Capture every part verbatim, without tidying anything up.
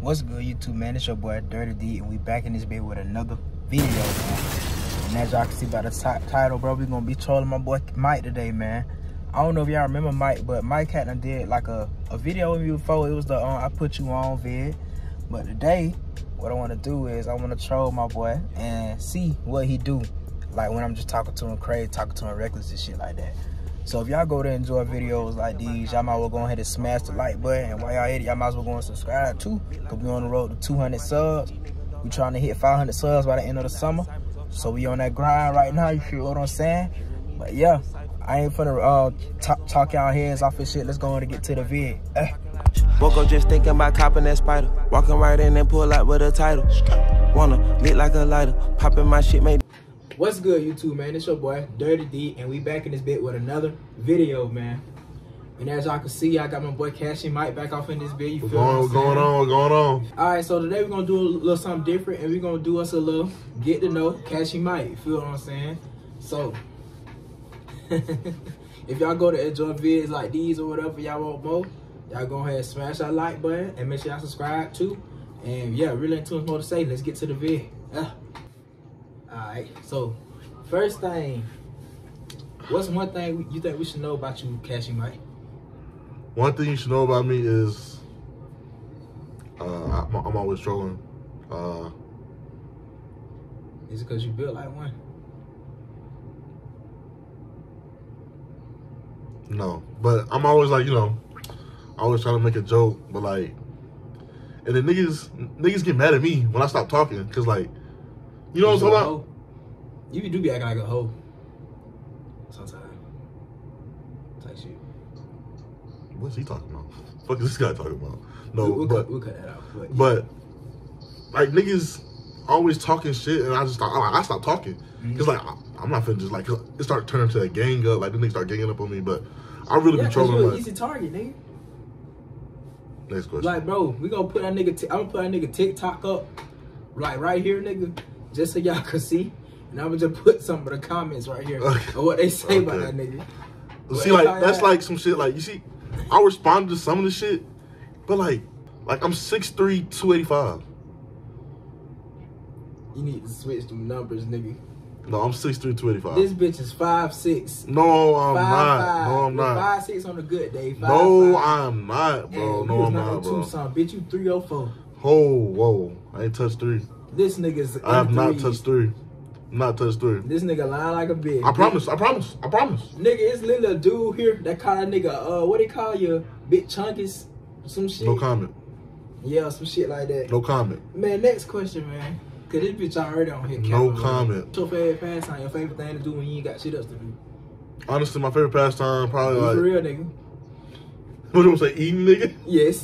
What's good, YouTube, man? It's your boy Dirty D, and we back in this bit with another video, man. And as y'all can see by the title, bro, we gonna be trolling my boy Mike today, man. I don't know if y'all remember Mike, but Mike had done did like a, a video with me before. It was the um, I put you on vid. But today, what I want to do is I want to troll my boy and see what he do. Like when I'm just talking to him crazy, talking to him reckless and shit like that. So if y'all go to enjoy videos like these, y'all might well go ahead and smash the like button. And while y'all at it, y'all might as well go and subscribe too. Because we on the road to two hundred subs. We trying to hit five hundred subs by the end of the summer. So we on that grind right now, you feel what I'm saying? But yeah, I ain't finna uh, talk y'all heads off and shit. Let's go on and get to the vid. Uh. Woke up just thinking about copping that spider. Walking right in and pull out with a title. Wanna lit like a lighter. Popping my shit, mate. What's good, YouTube, man? It's your boy Dirty D, and we back in this bit with another video, man. And as y'all can see, I got my boy Kaashy Mike back off in this bit. You feel going, what going on, going on. All right, so today we're gonna do a little something different, and we're gonna do us a little get to know Kaashy Mike. You feel what I'm saying? So, if y'all go to enjoy vids like these or whatever, y'all want more, y'all go ahead and smash that like button, and make sure y'all subscribe too. And yeah, really ain't too much more to say. Let's get to the vid. Uh. Alright, so first thing, what's one thing you think we should know about you, Kaashy Mike? One thing you should know about me is uh, I'm, I'm always trolling. Uh, is it because you built like one? No, but I'm always like, you know, I always try to make a joke, but like, and then niggas, niggas get mad at me when I stop talking, because like, you know what I'm talking about? You do be acting like a hoe sometimes. Type shit. What's he talking about? Fuck is this guy talking about? No, we'll, we'll but cut, we'll cut that out. But, but like niggas always talking shit, and I just stop. I, I stop talking. Mm -hmm. Cause like I, I'm not finna just like it start turning to a gang up. Like the niggas start ganging up on me, but I really yeah, be trolling. You're an easy target, nigga. Next question. Like, bro, we gonna put that nigga. T I'm gonna put that nigga TikTok up. Like right here, nigga, just so y'all can see, and I'ma just put some of the comments right here okay. of what they say okay. about that nigga. But see, like that's that. Like some shit. Like you see, I responded to some of the shit, but like, like I'm six three, two eighty-five. You need to switch them numbers, nigga. No, I'm six three, two eighty-five. This bitch is five six. No, I'm five, not. Five. No, I'm You're not. five six on a good day. Five, no, five. I'm not, bro. And no, I'm not, bro. Tucson, bitch, you three oh four. Oh, whoa. I ain't touched three. This nigga's I have not touched three. Not touched three. This nigga lying like a bitch. I promise. I promise. I promise. Nigga, it's little dude here that call that nigga, uh, what they call you? Big Chunkies? Some shit. No comment. Yeah, some shit like that. No comment. Man, next question, man. Because this bitch already on here. No comment. What's your favorite pastime? Your favorite thing to do when you ain't got shit else to do? Honestly, my favorite pastime probably like. For real, nigga. What do you say, eating, nigga? Yes.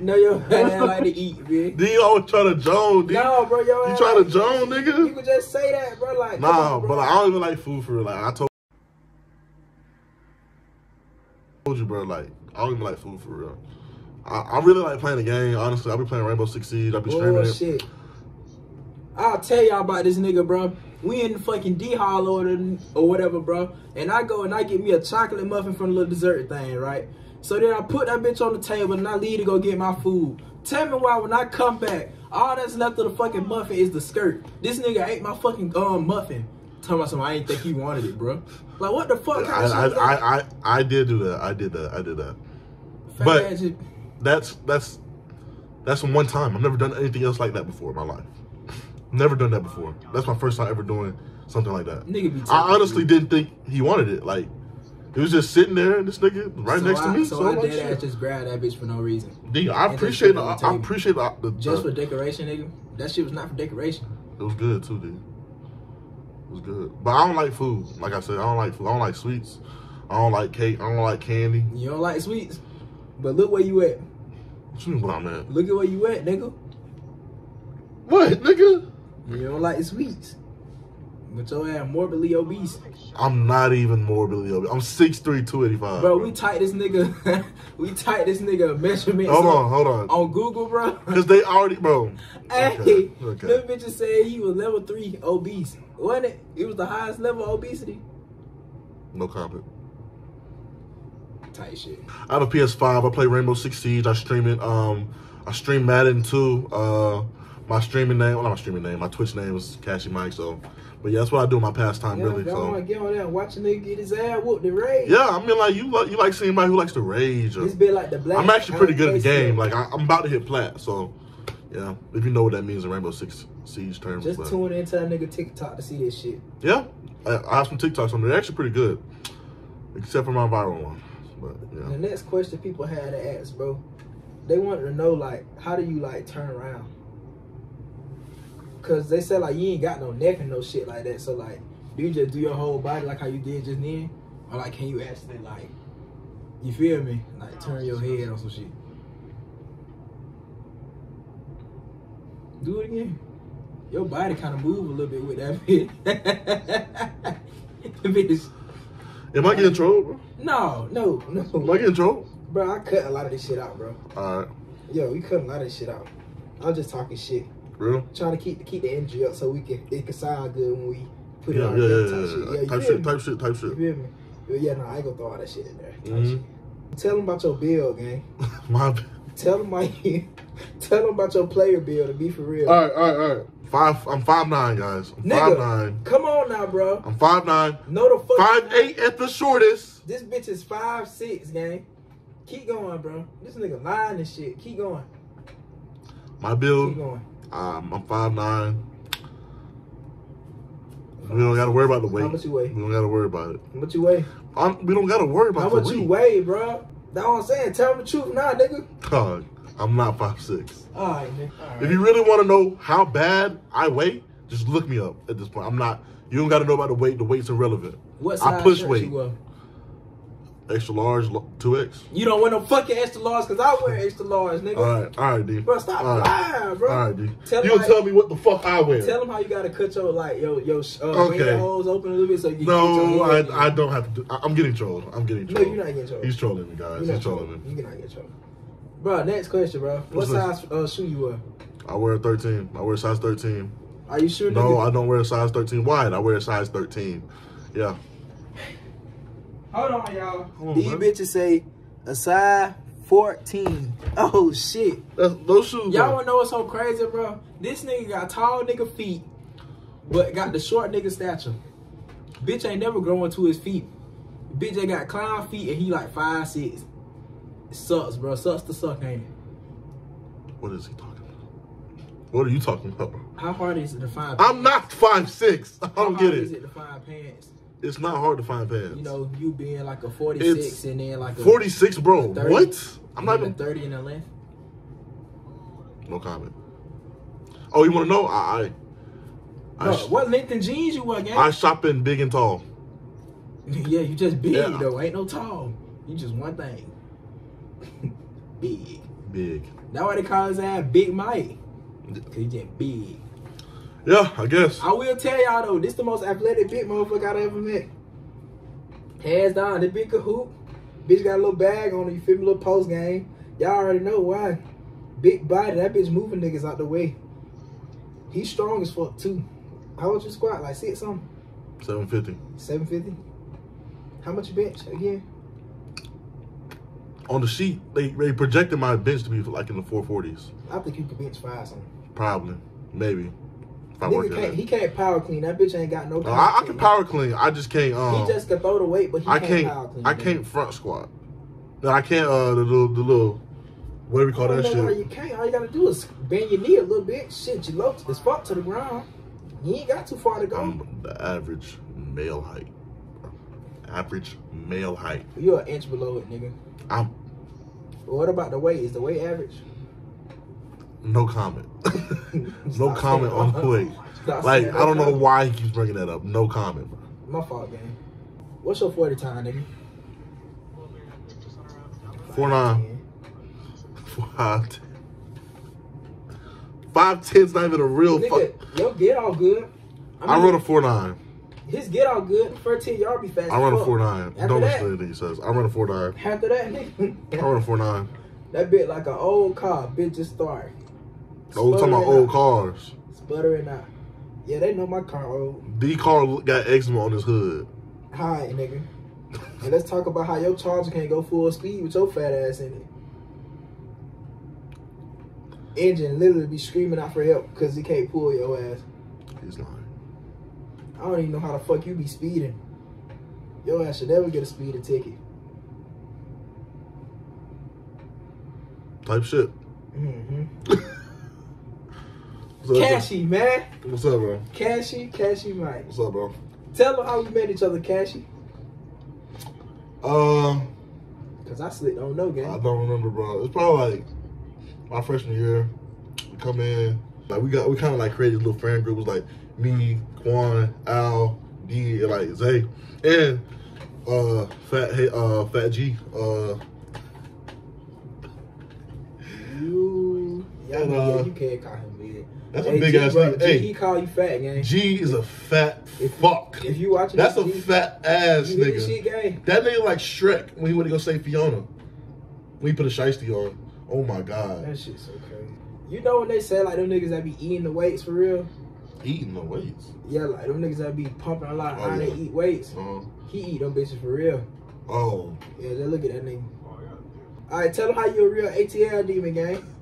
No, your man like to eat, bitch. Then you always try to Joan, dude. No, bro, yo. You try like to Joan, nigga? You could just say that, bro. Like, nah, bro. But like, I don't even like food for real. Like, I told, I told you, bro, like, I don't even like food for real. I, I really like playing the game, honestly. I be playing Rainbow Six Siege. I be streaming oh, shit. It. I'll tell y'all about this nigga, bro. We in the fucking D-Hall or, or whatever, bro. And I go and I get me a chocolate muffin from the little dessert thing, right? So then I put that bitch on the table and I leave to go get my food. Tell me why when I come back, all that's left of the fucking muffin is the skirt. This nigga ate my fucking um, muffin. Tell me something, I ain't think he wanted it, bro. Like, what the fuck? I, I, I, I, I did do that. I did that. I did that. Fair but magic. that's, that's, that's from one time. I've never done anything else like that before in my life. Never done that before. That's my first time ever doing something like that. Nigga be I honestly didn't think he wanted it. Like, it was just sitting there, and this nigga right so next I, to me. So, so I did that, just grabbed that bitch for no reason. Dude, I and appreciate the, the I appreciate the, the just for decoration, nigga. That shit was not for decoration. It was good too, dude. It was good, but I don't like food. Like I said, I don't like food. I don't like sweets. I don't like cake. I don't like candy. You don't like sweets, but look where you at. What you mean where I'm at? Look at where you at, nigga. What, nigga? You don't like sweets, but your ass morbidly obese. I'm not even morbidly obese. I'm six three, two eighty-five. Bro, bro, we type this nigga, we type this nigga measurements. Hold on, on, hold on. On Google, bro. Because they already, bro. Hey, okay, okay. Them bitches said he was level three obese. Wasn't it? It was the highest level of obesity. No comment. type shit. I have a P S five. I play Rainbow Six Siege. I stream it. Um, I stream Madden too. Uh, my streaming name, well, not my streaming name. My Twitch name is Kaashy Mike. So, but yeah, that's what I do in my pastime, yeah, really. So. I get on there and watch a nigga get his ass whooped and rage. Yeah, I mean, like you, like you like seeing somebody who likes to rage. Or, it's been like the black. I'm actually pretty good at the game. Like I, I'm about to hit plat, so. Yeah, if you know what that means in Rainbow Six Siege terms. Just but. Tune into that nigga TikTok to see this shit. Yeah, I, I have some TikToks on there. They're actually pretty good, except for my viral one. But yeah. The next question people had to ask, bro, they wanted to know like, how do you like turn around? Cause they said like you ain't got no neck and no shit like that. So like, do you just do your whole body like how you did just then, or like can you actually like, you feel me? Like turn your head on some shit. Do it again. Your body kind of move a little bit with that bit. Bitch. Am I getting trolled, bro? No, no, no. Am I getting trolled? Bro, I cut a lot of this shit out, bro. All right. Yo, we cut a lot of this shit out. I'm just talking shit. Real? Trying to keep keep the energy up so we can it can sound good when we put yeah, it on. Yeah, yeah, type yeah, shit. yeah. Type shit, type shit, type shit. You feel me? But yeah, no, I ain't gonna throw all that shit in there. Mm-hmm. shit. Tell them about your bill, gang. My bill. Tell them my. Tell them about your player bill to be for real. All right, all right, all right. Five, I'm five nine, guys. I'm Nigga, five nine. Come on now, bro. I'm five nine. No the fuck. five eight at the shortest. This bitch is five six, gang. Keep going, bro. This nigga lying and shit. Keep going. My bill. Keep going. Um, I'm five nine. We don't got to worry about the weight. How much you weigh? We don't got to worry about it. How much you weigh? I'm, we don't got to worry about the weight. How much you weigh, bro? That's what I'm saying. Tell them the truth now, nigga. God. I'm not five six. All right, man. All right. If you really want to know how bad I weigh, just look me up at this point. I'm not, you don't got to know about the weight. The weight's irrelevant. What size I push weight. You wear? Extra large, two X. You don't wear no fucking extra large because I wear extra large, nigga. All right, all right, D. Bro, stop all right. lying, bro. All right, D. Tell you don't tell me what the fuck I wear. Tell them how you got to cut your, like, your, your, uh, okay. your holes open a little bit so you can No, I, your I don't have to do, I, I'm getting trolled. I'm getting trolled. No, you're not getting trolled. He's trolling me, guys. He's trolling me. You're not getting trolled. Bro, next question, bro. What What's size uh, shoe you wear? I wear a thirteen. I wear a size thirteen. Are you sure? No, nigga? I don't wear a size thirteen wide. I wear a size thirteen. Yeah. Hold on, y'all. These bitches say a size fourteen. Oh, shit. That's, those shoes, y'all wanna know what's so crazy, bro? This nigga got tall nigga feet, but got the short nigga stature. Bitch ain't never growing to his feet. Bitch ain't got clown feet, and he like five six. Sucks, bro. Sucks to suck, ain't it? What is he talking about? What are you talking about, bro? How hard is it to find pants? I'm not five six. I don't get it. How hard is it to find pants? It's not hard to find pants. You know, you being like a forty-six it's and then like a... forty-six, bro. A thirty, what? I'm not even... thirty in the length. No comment. Oh, you want to know? I... I, bro, I what length in jeans you wear, gang? I shop in big and tall. Yeah, you just big, yeah, though. Ain't no tall. You just one thing. Big. Big. That's why they call his ass Big Mike. Cause he just big. Yeah, I guess. I will tell y'all though, this the most athletic big motherfucker I ever met. Hands down, this big cahoot. Bitch got a little bag on her, you feel me, little post game. Y'all already know why. Big body, that bitch moving niggas out the way. He's strong as fuck too. How much you squat? Like six something? seven fifty. seven fifty? How much you bench again? On the sheet, they, they projected my bench to be like in the four forties. I think you could bench five something. Probably. Maybe. If I work can't, he can't power clean. That bitch ain't got no power no, I, I can power clean. I just can't. Um, he just can throw the weight, but he I can't, can't power clean. I can't front squat. No, I can't, uh, the little, the little, whatever you call that shit. No, you can't. All you got to do is bend your knee a little bit. Shit, you low as fuck to the ground. You ain't got too far to go. I'm the average male height. Average male height. You're an inch below it, nigga. I'm. What about the weight? Is the weight average? No comment. No comment on the weight. Like, I don't know why he keeps bringing that up. No comment, bro. My fault, man. What's your forty time, nigga? four nine. five ten. five ten's not even a real fuck. Yo, get all good. I, mean, I run a four nine. His get all good. thirteen yard be fast. I run a four nine. Don't listen to what he says. I run a four nine. After that, nigga. I run a four nine. That bit like an old car. Bitch just started. Oh, we're talking about old cars. Sputtering out. Yeah, they know my car old. D car got eczema on his hood. Hi, nigga. And let's talk about how your charger can't go full speed with your fat ass in it. Engine literally be screaming out for help because it can't pull your ass. He's lying. I don't even know how the fuck you be speeding. Your ass should never get a speeding ticket. Type shit. Mm-hmm. Kaashy, man. What's up, bro? Kaashy, Kaashy Mike. What's up, bro? Tell them how we met each other, Kaashy. Um, Because I slick don't know, gang. I don't remember, bro. It's probably like my freshman year. We come in. Like, we got, we kind of like created little friend group. It was like me, Quan, Al, D, and like Zay. And uh, Fat, hey, uh, Fat G. Uh, you, and, uh, you can't call him big. That's hey, a big G, ass bro, nigga. G, hey, he call you fat, gang. G is a fat if, fuck. If you watching that's this, a G, fat ass nigga. Shit, gang. That nigga like Shrek when he went to go save Fiona. When he put a shiesty on. Oh my god. That shit's so crazy. You know when they say like them niggas that be eating the weights for real? Eating the weights? Yeah, like them niggas that be pumping a lot of oh, how yeah. they eat weights. Uh-huh. He eat them bitches for real. Oh. Yeah, they look at that nigga. Oh, yeah. All right, tell them how you a real A T L demon, gang.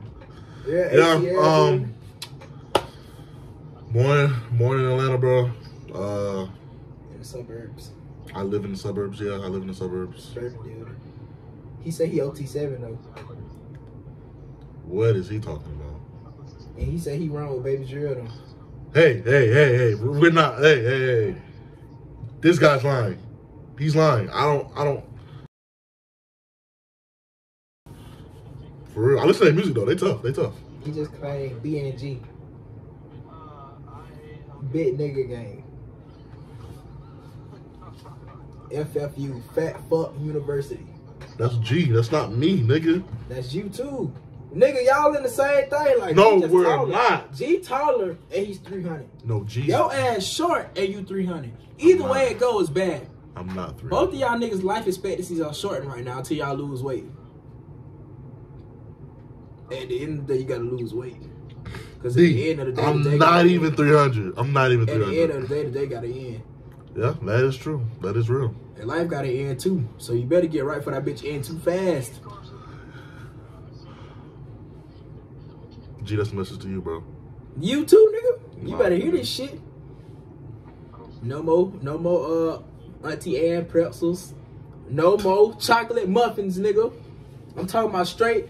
Yeah, A T L um, demon. Born, born in Atlanta, bro. Uh, in the suburbs. I live in the suburbs, yeah. I live in the suburbs. Dude. He said he O T seven, though. What is he talking about? And he said he run with Baby Drill, though. Hey, hey, hey, hey. We're not, hey, hey, hey. This guy's lying. He's lying. I don't, I don't. For real. I listen to their music, though. They tough, they tough. He just claimed B N G. Big nigga gang. F F U, Fat Fuck University. That's G. That's not me, nigga. That's you too, nigga. Y'all in the same thing, like no, just we're taller. Not. G taller and he's three hundred. No G. Your ass short and you three hundred. Either way it goes bad. I'm not three. Both of y'all niggas' life expectancies are shortened right now until y'all lose weight. At the end of the day, you gotta lose weight. Cause D, at the end of the day, I'm the day not even end. three hundred. I'm not even three hundred. At the end of the day, the day gotta end. Yeah, that is true. That is real. And life gotta end too. So you better get right for that bitch end too fast. G, that's a message to you, bro. You too, nigga. You nah, better hear this shit. No more, no more uh, Auntie Anne pretzels. No more chocolate muffins, nigga. I'm talking about straight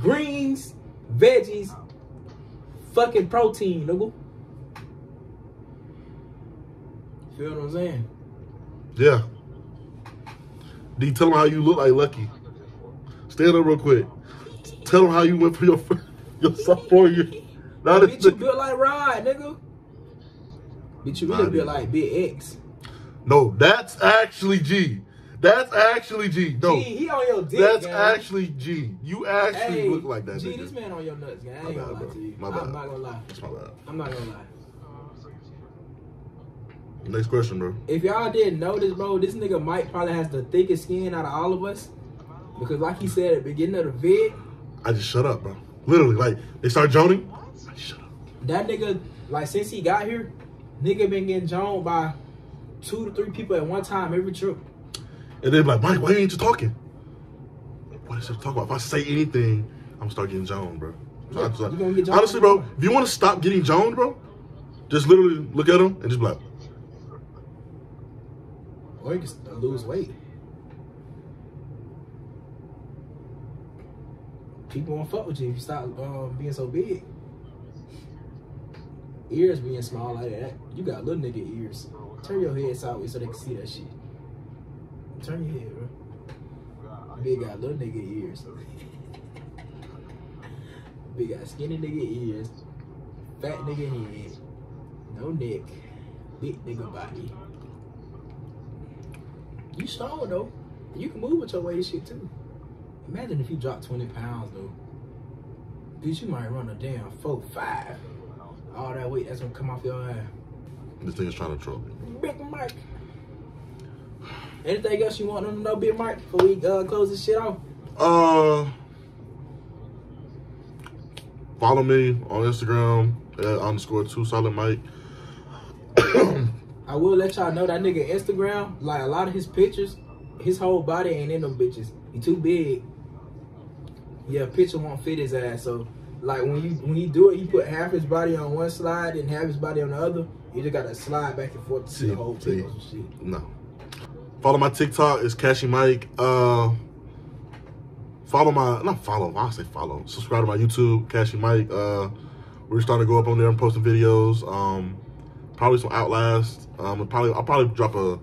greens, veggies, fucking protein, nigga. Feel what I'm saying? Yeah. D, tell them how you look like Lucky. Stand up real quick. Tell them how you went for your your sophomore year. Now bitch, you built like Rod, nigga. Bitch, you really built like Big X. No, that's actually G. That's actually G. No, G, he on your dick. That's guy. actually G. You actually hey, look like that. G, nigga. This man on your nuts, guy. I ain't gonna lie to you. My bad. I'm not gonna lie. That's my bad. I'm not gonna lie. Next question, bro. If y'all didn't notice, bro, this nigga Mike probably has the thickest skin out of all of us. Because like he said at the beginning of the vid, I just shut up, bro. Literally, like they start joning. I just shut up. That nigga, like since he got here, nigga been getting joned by two to three people at one time every trip. And they'd be like, Mike, why ain't you talking? What is it to talk about? If I say anything, I'm gonna start getting joned, bro. So yeah, like, gonna get honestly, bro, if you wanna stop getting joned, bro, just literally look at him and just be like. Or you can lose weight. People won't fuck with you if you stop um, being so big. Ears being small like that. You got little nigga ears. Turn your head sideways so they can see that shit. Turn your head, bro. Big got little nigga ears. Big got skinny nigga ears. Fat nigga head. No neck. Big nigga body. You strong though. You can move with your weight and shit too. Imagine if you drop twenty pounds though. Bitch, you might run a damn four five. All that weight that's gonna come off your ass. This thing is trying to troll me. Big Mike. Anything else you want them to know, Big Mike, before we uh, close this shit off? Uh, follow me on Instagram at underscore two solid Mike. I will let y'all know that nigga Instagram, like a lot of his pictures, his whole body ain't in them bitches. He too big. Yeah, picture won't fit his ass. So like when you when you do it, you put half his body on one slide and half his body on the other. You just gotta slide back and forth to see, see the whole thing or some shit. No. Follow my TikTok, it's Kaashy Mike. Uh follow my not follow, I say follow. Subscribe to my YouTube, Kaashy Mike. Uh we're starting to go up on there and posting videos. Um probably some Outlast. Um I'll probably I'll probably drop a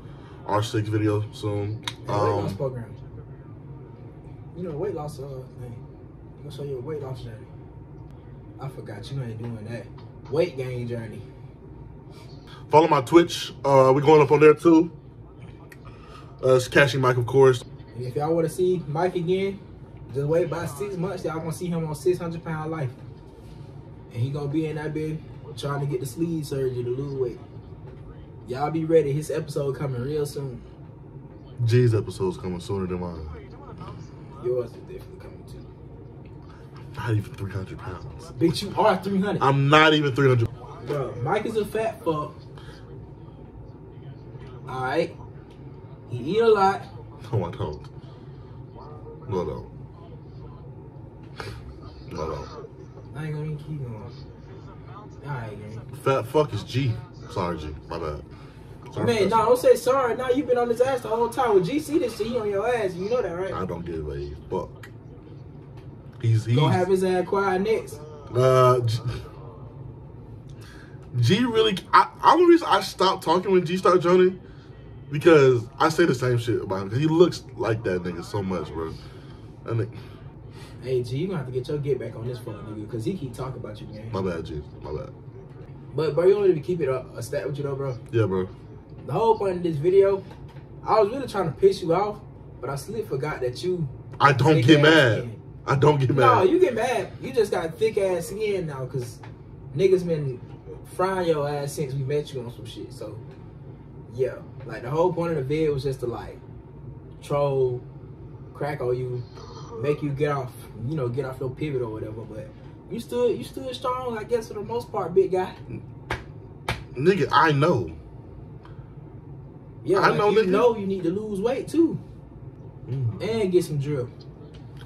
R six video soon. Yeah, um, weight loss program. You know the weight loss uh thing. I'm gonna show you a weight loss journey. I forgot you ain't doing that. Weight gain journey. Follow my Twitch. Uh, we're going up on there too. Uh, it's Kaashy Mike, of course. And if y'all want to see Mike again, just wait about six months. Y'all gonna see him on six hundred pound life, and he gonna be in that bed trying to get the sleeve surgery to lose weight. Y'all be ready. His episode coming real soon. G's episode's coming sooner than mine. Yours is definitely coming too. Not even three hundred pounds. Bitch, you are three hundred. I'm not even three hundred. Bro, Mike is a fat fuck. Alright. He eat a lot. No, I don't. No, no. No, no. I ain't gonna even keep going. Alright, man. Fat fuck is G. Sorry, G. My bad. Sorry, man, no, nah, don't say sorry. Now nah, you've been on his ass the whole time. With G, see this shit, he on your ass. You know that, right? I don't give a fuck. He's, he's, gonna have his ass quiet next. Uh, G, G really. I, I'm the reason I stopped talking when G started joining because I say the same shit about him. Cause he looks like that nigga so much, bro. That nigga. Hey G, you gonna have to get your get back on this fuck nigga, cause he keep talking about you, man. My bad, G. My bad. But bro, you don't need to keep it a, a stat with you though, bro. Yeah, bro. The whole point of this video, I was really trying to piss you off, but I slowly forgot that you. I don't get mad. Man. I don't get mad. No, you get mad. You just got thick ass skin now because niggas been frying your ass since we met you on some shit. So, yeah. Like, the whole point of the vid was just to, like, troll, crack on you, make you get off, you know, get off your pivot or whatever. But you stood, you stood strong, I guess, for the most part, big guy. Nigga, I know. Yeah, I like, know, you nigga. know you need to lose weight, too. Mm. And get some drip.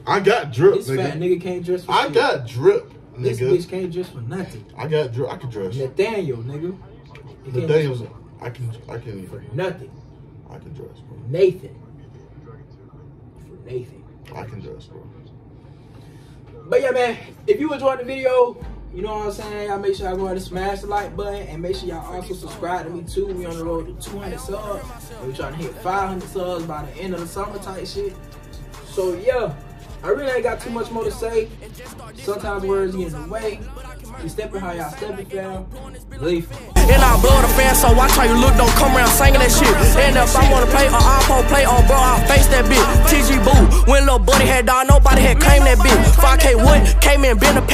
I got drip, this nigga. This fat nigga can't dress for I shit. got drip, nigga. This bitch can't dress for nothing. I got drip. I can dress. Nathaniel, nigga. Nathaniel's. I can. I can even. For nothing. I can dress, bro. Nathan. For Nathan. I can dress, bro. But yeah, man. If you enjoyed the video, you know what I'm saying. Y'all make sure y'all go ahead and smash the like button, and make sure y'all also subscribe to me too. We on the road to two hundred subs. And we trying to hit five hundred subs by the end of the summer type shit. So yeah. I really ain't got too much more to say. Sometimes words get in the way. You step it how y'all step it down. Believe me. And I blow the fan, so watch how you look, don't come around singing that shit. And if I wanna play or I won't play on, bro, I'll face that bitch. T G Boo, when little buddy had died, nobody had claimed that bitch. five K Wood came in, been a pack.